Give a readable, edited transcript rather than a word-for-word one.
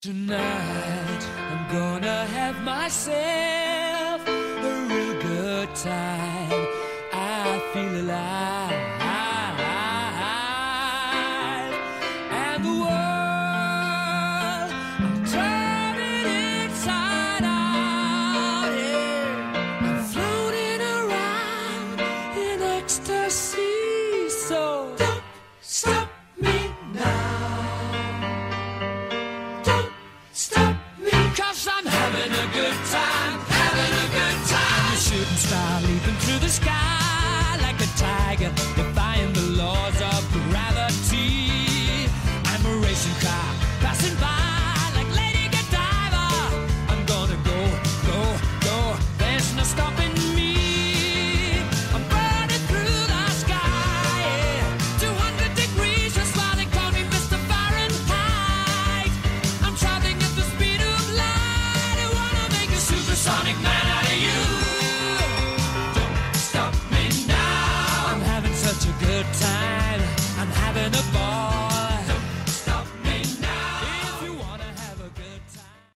Tonight, I'm gonna have myself